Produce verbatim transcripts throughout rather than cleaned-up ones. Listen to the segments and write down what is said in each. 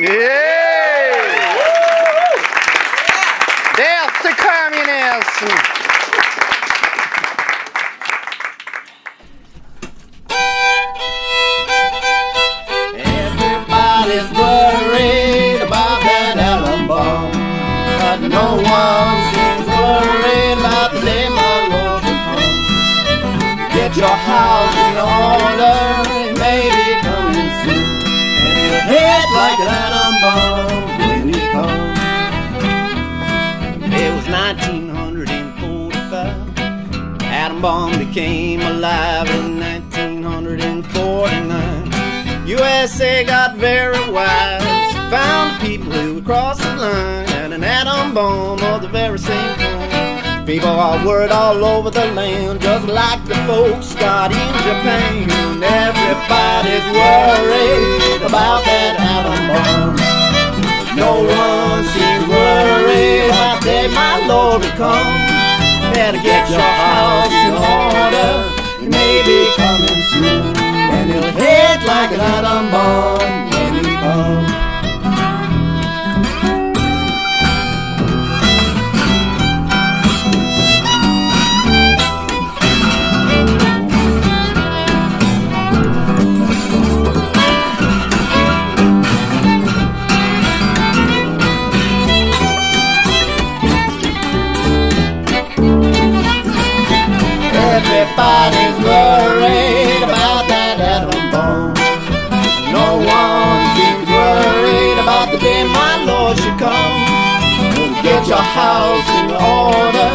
Yeah! Death to communism! Everybody's worried about that atom bomb, but no one seems worried about the day my Lord will come. Get your house in order, maybe coming soon, and your head like an atom bomb when he comes. It was nineteen forty-five, the atom bomb became alive in nineteen forty-nine. U S A got very wise, found people who would cross the line, and an atom bomb of the very same kind. People are worried all over the land, just like the folks got in Japan. Everybody's worried about that atom bomb. No one seems worried about the day my Lord will come. Better get your house in order, it may be coming soon, and it'll hit like an atom bomb when it comes. Everybody's worried about that atom bomb. No one seems worried about the day my Lord should come. Get your house in order,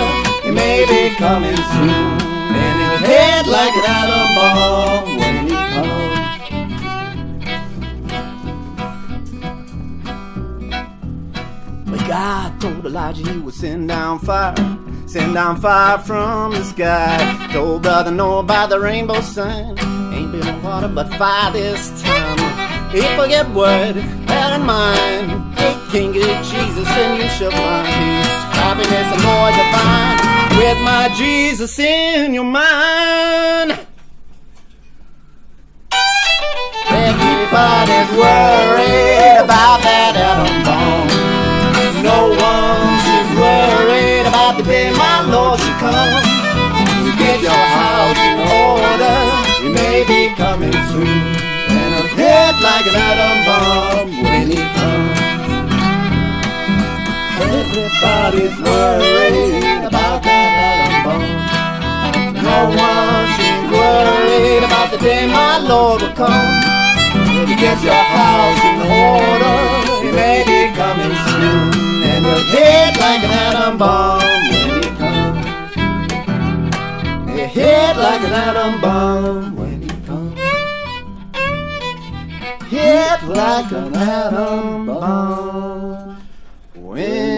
it may be coming soon, and it'll hit like an atom bomb when it comes. But God told Elijah he would send down fire, send down fire from the sky. Told brother Noah by the rainbow sign, ain't been no water but fire this time. People get worried, bear in mind, take King of Jesus and you shall find peace, happiness and more divine, with my Jesus in your mind. Everybody's worried about that atom bomb. No one is worried about the day my Lord should come. Get your house in order, it may be coming soon, and it'll hit like an atom bomb when it comes. Everybody's worried about that atom bomb. No one seems worried about the day my Lord will come. Get your house in order, it may be coming soon, and it'll hit like an atom bomb when it comes. It hit like an atom bomb when it comes. Hit like an atom bomb when it comes.